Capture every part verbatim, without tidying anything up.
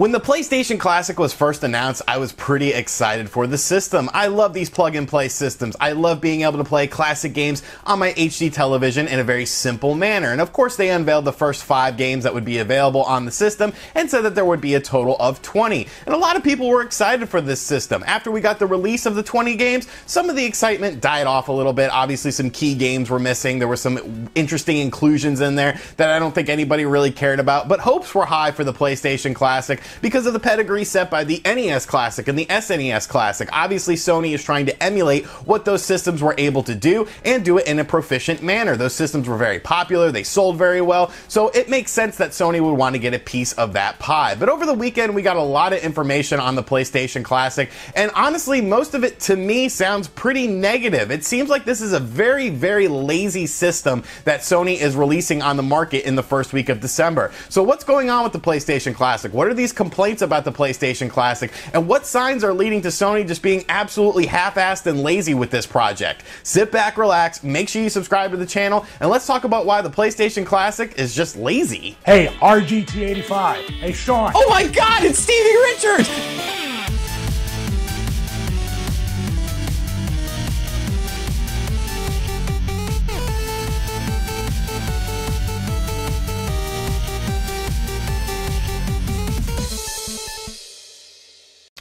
When the PlayStation Classic was first announced, I was pretty excited for the system. I love these plug-and-play systems. I love being able to play classic games on my H D television in a very simple manner. And of course, they unveiled the first five games that would be available on the system and said that there would be a total of twenty. And a lot of people were excited for this system. After we got the release of the twenty games, some of the excitement died off a little bit. Obviously, some key games were missing. There were some interesting inclusions in there that I don't think anybody really cared about, but hopes were high for the PlayStation Classic because of the pedigree set by the N E S Classic and the S N E S Classic. Obviously, Sony is trying to emulate what those systems were able to do and do it in a proficient manner. Those systems were very popular, they sold very well, so it makes sense that Sony would want to get a piece of that pie. But over the weekend, we got a lot of information on the PlayStation Classic, and honestly, most of it to me sounds pretty negative. It seems like this is a very, very lazy system that Sony is releasing on the market in the first week of December. So what's going on with the PlayStation Classic? What are these complaints about the PlayStation Classic, and what signs are leading to Sony just being absolutely half-assed and lazy with this project? Sit back, relax, make sure you subscribe to the channel, and let's talk about why the PlayStation Classic is just lazy. Hey, R G T eighty-five. Hey, Sean. Oh my God, it's Stevie Richards!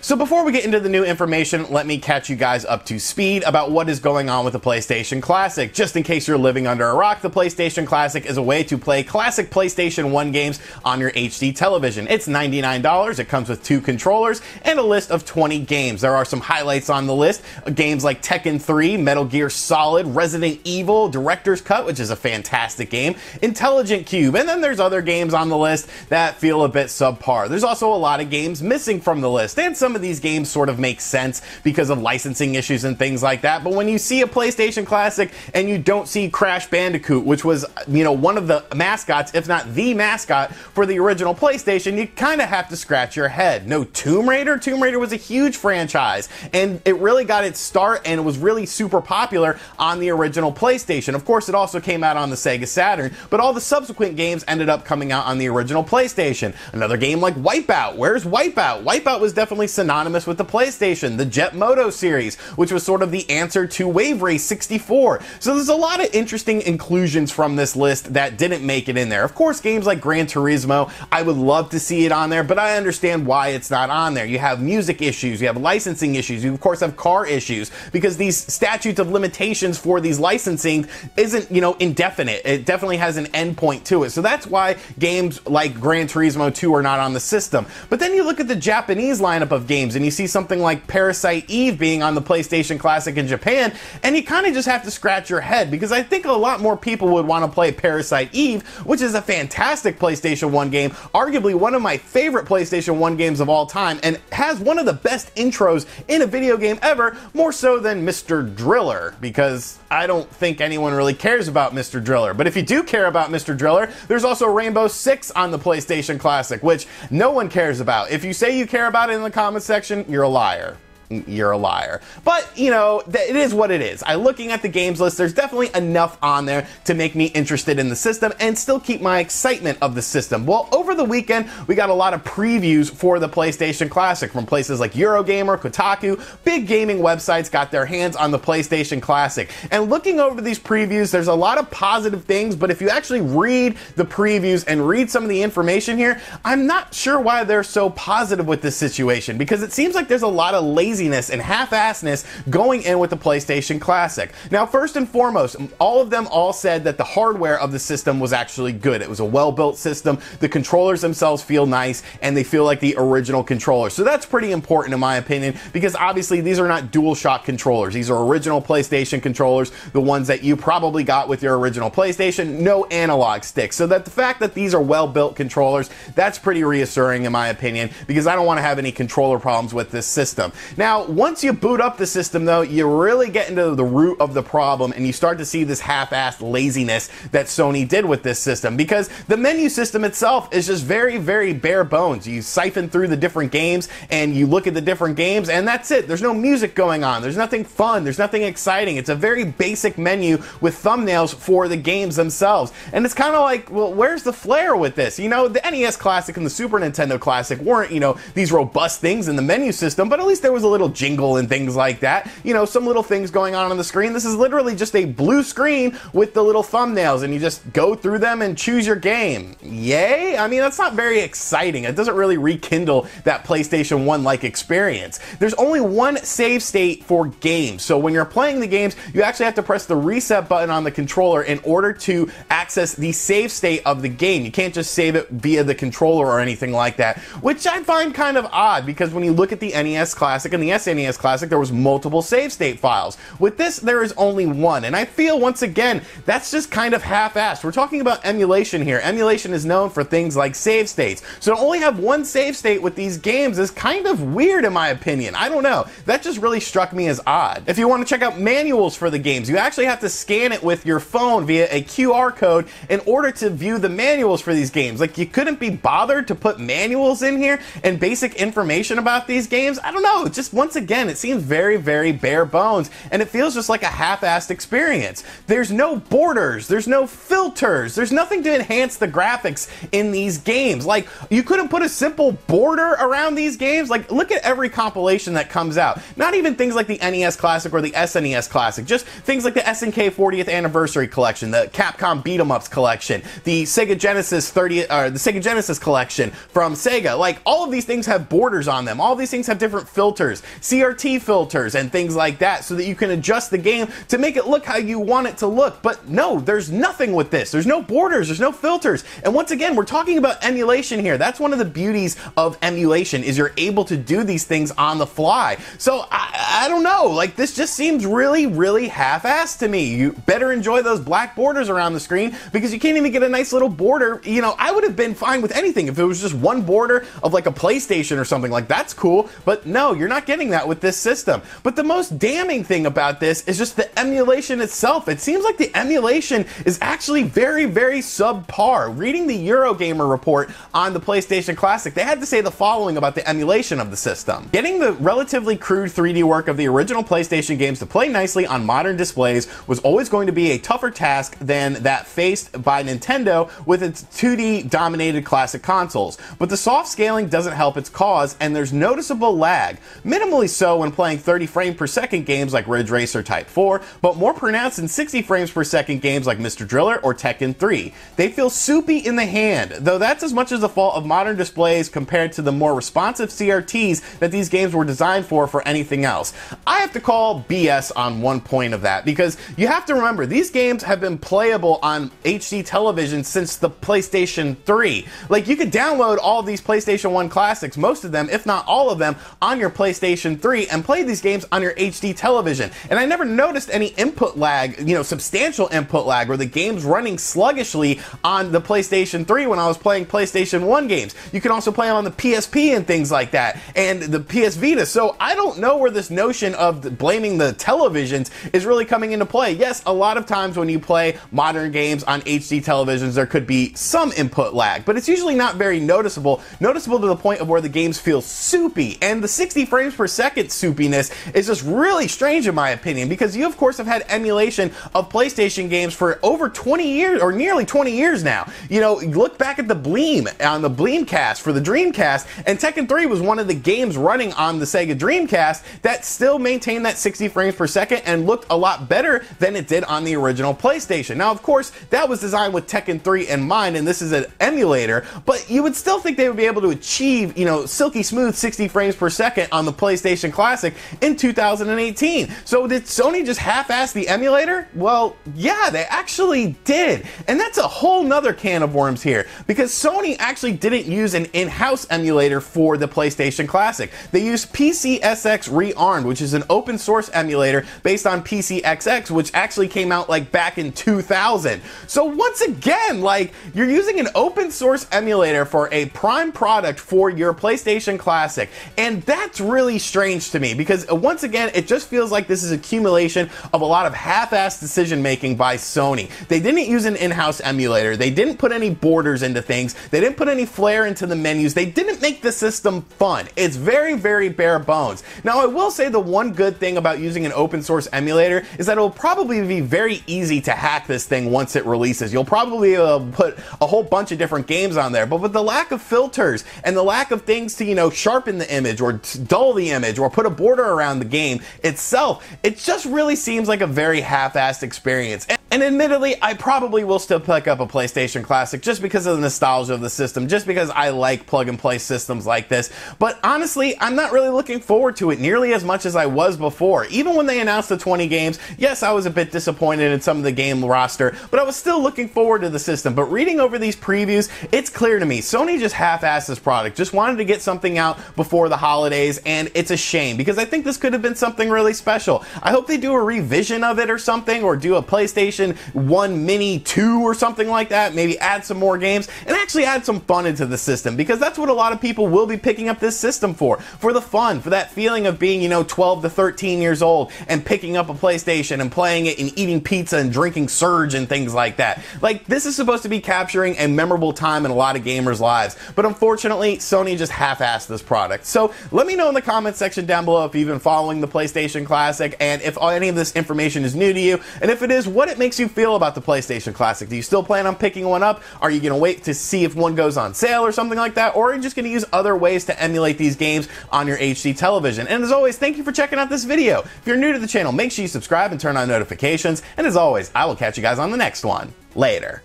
So before we get into the new information, let me catch you guys up to speed about what is going on with the PlayStation Classic. Just in case you're living under a rock, the PlayStation Classic is a way to play classic PlayStation one games on your H D television. It's ninety-nine dollars, it comes with two controllers, and a list of twenty games. There are some highlights on the list, games like Tekken three, Metal Gear Solid, Resident Evil, Director's Cut, which is a fantastic game, Intelligent Cube, and then there's other games on the list that feel a bit subpar. There's also a lot of games missing from the list, and some of these games sort of make sense because of licensing issues and things like that. But when you see a PlayStation Classic and you don't see Crash Bandicoot, which was, you know, one of the mascots, if not the mascot for the original PlayStation, you kind of have to scratch your head. No Tomb Raider? Tomb Raider was a huge franchise, and it really got its start and was really super popular on the original PlayStation. Of course, it also came out on the Sega Saturn, but all the subsequent games ended up coming out on the original PlayStation. Another game like Wipeout. Where's Wipeout? Wipeout was definitely synonymous with the PlayStation. The Jet Moto series, which was sort of the answer to Wave Race sixty-four. So there's a lot of interesting inclusions from this list that didn't make it in there. Of course, games like Gran Turismo, I would love to see it on there, but I understand why it's not on there. You have music issues, you have licensing issues, you of course have car issues, because these statutes of limitations for these licensing isn't, you know, indefinite. It definitely has an end point to it. So that's why games like Gran Turismo two are not on the system. But then you look at the Japanese lineup of games, and you see something like Parasite Eve being on the PlayStation Classic in Japan, and you kind of just have to scratch your head, because I think a lot more people would want to play Parasite Eve, which is a fantastic PlayStation one game, arguably one of my favorite PlayStation one games of all time, and has one of the best intros in a video game ever, more so than Mister Driller, because I don't think anyone really cares about Mister Driller. But if you do care about Mister Driller, there's also Rainbow Six on the PlayStation Classic, which no one cares about. If you say you care about it in the comments section, you're a liar. You're a liar. But, you know, it is what it is. I looking at the games list, there's definitely enough on there to make me interested in the system and still keep my excitement of the system. Well, over the weekend, we got a lot of previews for the PlayStation Classic from places like Eurogamer, Kotaku. Big gaming websites got their hands on the PlayStation Classic. And looking over these previews, there's a lot of positive things, but if you actually read the previews and read some of the information here, I'm not sure why they're so positive with this situation, because it seems like there's a lot of lazy and half-assedness going in with the PlayStation Classic. Now, first and foremost, all of them all said that the hardware of the system was actually good. It was a well-built system. The controllers themselves feel nice, and they feel like the original controller. So that's pretty important in my opinion, because obviously these are not DualShock controllers. These are original PlayStation controllers, the ones that you probably got with your original PlayStation, no analog sticks. So that the fact that these are well-built controllers, that's pretty reassuring in my opinion, because I don't want to have any controller problems with this system. Now, Now, once you boot up the system, though, you really get into the root of the problem, and you start to see this half-assed laziness that Sony did with this system, because the menu system itself is just very, very bare bones. You siphon through the different games, and you look at the different games, and that's it. There's no music going on. There's nothing fun. There's nothing exciting. It's a very basic menu with thumbnails for the games themselves. And it's kind of like, well, where's the flair with this? You know, the N E S Classic and the Super Nintendo Classic weren't, you know, these robust things in the menu system, but at least there was a little jingle and things like that. You know, some little things going on on the screen. This is literally just a blue screen with the little thumbnails, and you just go through them and choose your game. Yay? I mean, that's not very exciting. It doesn't really rekindle that PlayStation one-like experience. There's only one save state for games, so when you're playing the games, you actually have to press the reset button on the controller in order to access the save state of the game. You can't just save it via the controller or anything like that, which I find kind of odd, because when you look at the N E S Classic and the S N E S Classic, there was multiple save state files. With this, there is only one, and I feel, once again, that's just kind of half-assed. We're talking about emulation here. Emulation is known for things like save states, so to only have one save state with these games is kind of weird, in my opinion. I don't know. That just really struck me as odd. If you want to check out manuals for the games, you actually have to scan it with your phone via a Q R code in order to view the manuals for these games. Like, you couldn't be bothered to put manuals in here and basic information about these games? I don't know. Just, once again, it seems very, very bare bones, and it feels just like a half-assed experience. There's no borders. There's no filters. There's nothing to enhance the graphics in these games. Like, you couldn't put a simple border around these games? Like, look at every compilation that comes out. Not even things like the N E S Classic or the S N E S Classic. Just things like the S N K fortieth Anniversary Collection, the Capcom Beat 'Em Ups Collection, the Sega Genesis thirtieth, or the Sega Genesis Collection from Sega. Like, all of these things have borders on them. All of these things have different filters, C R T filters, and things like that, so that you can adjust the game to make it look how you want it to look. But no, there's nothing with this. There's no borders. There's no filters. And once again, we're talking about emulation here. That's one of the beauties of emulation, is you're able to do these things on the fly. So I, I don't know. Like, this just seems really, really half-assed to me. You better enjoy those black borders around the screen, because you can't even get a nice little border. You know, I would have been fine with anything if it was just one border of like a PlayStation or something. Like, that's cool. But no, you're not getting that with this system. But the most damning thing about this is just the emulation itself. It seems like the emulation is actually very, very subpar. Reading the Eurogamer report on the PlayStation Classic, they had to say the following about the emulation of the system. Getting the relatively crude three D work of the original PlayStation games to play nicely on modern displays was always going to be a tougher task than that faced by Nintendo with its two D dominated classic consoles. But the soft scaling doesn't help its cause, and there's noticeable lag. Minimally so when playing thirty frames per second games like Ridge Racer Type four, but more pronounced in sixty frames per second games like Mister Driller or Tekken three. They feel soupy in the hand, though that's as much as the fault of modern displays compared to the more responsive C R Ts that these games were designed for for anything else. I have to call B S on one point of that, because you have to remember, these games have been playable on H D television since the PlayStation three. Like, you could download all of these PlayStation one classics, most of them, if not all of them, on your PlayStation three and play these games on your H D television. And I never noticed any input lag, you know, substantial input lag, or the games running sluggishly on the PlayStation three when I was playing PlayStation one games. You can also play them on the P S P and things like that, and the P S Vita. So I don't know where this notion of blaming the televisions is really coming into play. Yes, a lot of times when you play modern games on H D televisions, there could be some input lag, but it's usually not very noticeable, noticeable to the point of where the games feel soupy. And the sixty frames per second soupiness is just really strange, in my opinion, because you, of course, have had emulation of PlayStation games for over twenty years, or nearly twenty years now. You know, look back at the Bleem on the Bleemcast for the Dreamcast, and Tekken three was one of the games running on the Sega Dreamcast that still maintained that sixty frames per second and looked a lot better than it did on the original PlayStation. Now, of course, that was designed with Tekken three in mind, and this is an emulator, but you would still think they would be able to achieve, you know, silky smooth sixty frames per second on the PlayStation Classic in two thousand eighteen. So did Sony just half-ass the emulator? Well, yeah, they actually did. And that's a whole nother can of worms here, because Sony actually didn't use an in-house emulator for the PlayStation Classic. They used P C S X Rearmed, which is an open source emulator based on P C X X, which actually came out like back in two thousand. So once again, like, you're using an open source emulator for a prime product for your PlayStation Classic, and that's really really strange to me, because once again, it just feels like this is accumulation of a lot of half-assed decision-making by Sony. They didn't use an in-house emulator. They didn't put any borders into things. They didn't put any flair into the menus. They didn't make the system fun. It's very, very bare bones. Now, I will say the one good thing about using an open-source emulator is that it'll probably be very easy to hack this thing once it releases. You'll probably uh, put a whole bunch of different games on there, but with the lack of filters and the lack of things to, you know, sharpen the image or dull the image or put a border around the game itself, it just really seems like a very half-assed experience. And And admittedly, I probably will still pick up a PlayStation Classic just because of the nostalgia of the system, just because I like plug-and-play systems like this. But honestly, I'm not really looking forward to it nearly as much as I was before. Even when they announced the twenty games, yes, I was a bit disappointed in some of the game roster, but I was still looking forward to the system. But reading over these previews, it's clear to me, Sony just half-assed this product, just wanted to get something out before the holidays, and it's a shame, because I think this could have been something really special. I hope they do a revision of it or something, or do a PlayStation One Mini two or something like that, maybe add some more games and actually add some fun into the system, because that's what a lot of people will be picking up this system for, for the fun, for that feeling of being, you know, twelve to thirteen years old and picking up a PlayStation and playing it and eating pizza and drinking Surge and things like that. Like, this is supposed to be capturing a memorable time in a lot of gamers' lives, but unfortunately, Sony just half-assed this product. So let me know in the comments section down below if you've been following the PlayStation Classic and if any of this information is new to you, and if it is, what it makes you feel about the PlayStation Classic. Do you still plan on picking one up? Are you going to wait to see if one goes on sale or something like that? Or are you just going to use other ways to emulate these games on your H D television? And as always, thank you for checking out this video. If you're new to the channel, make sure you subscribe and turn on notifications. And as always, I will catch you guys on the next one. Later.